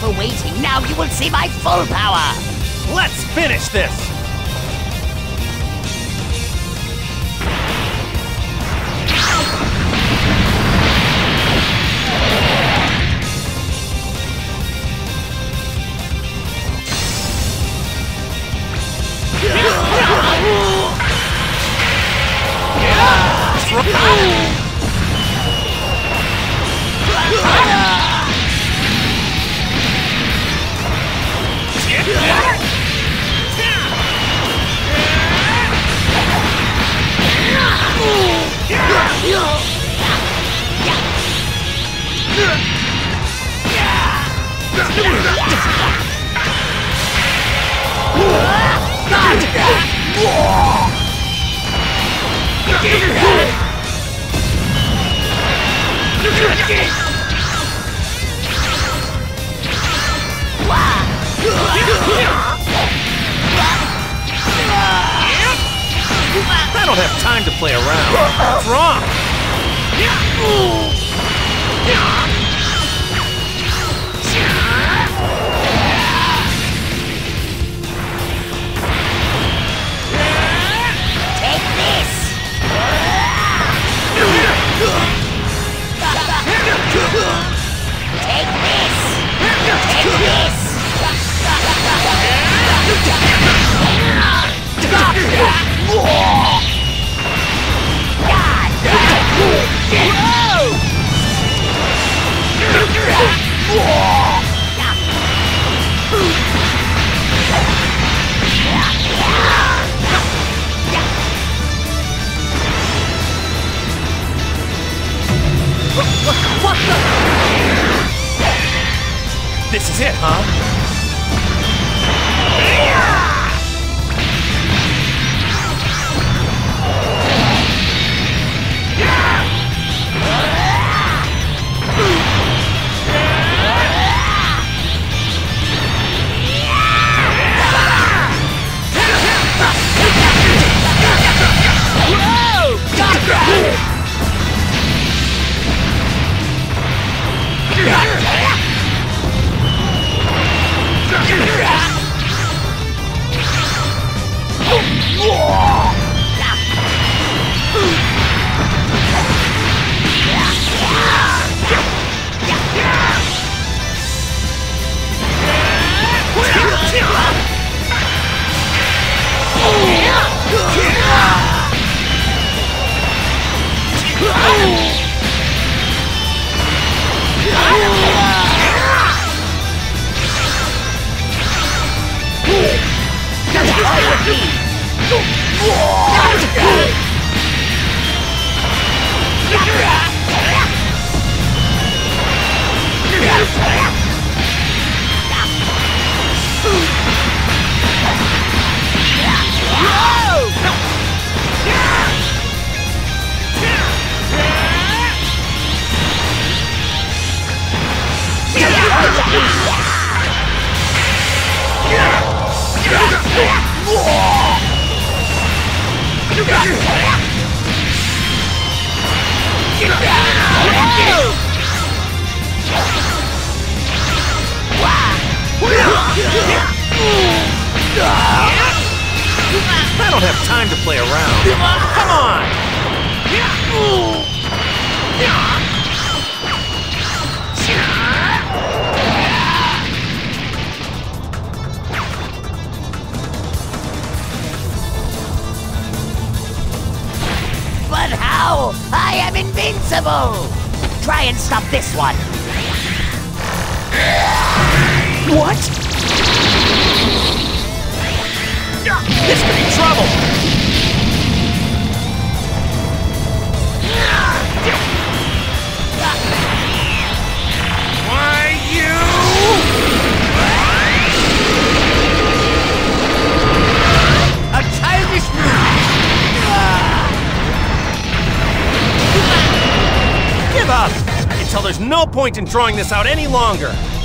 for waiting. Now you will see my full power! Let's finish this! I don't have time to play around. What's wrong? Take this! Take this! Take this! Stop! What the? This is it, huh? I don't have time to play around. Come on! But how? I am invincible! Try and stop this one! What? This could be trouble! Why, you... A childish move! Give up! Until there's no point in drawing this out any longer!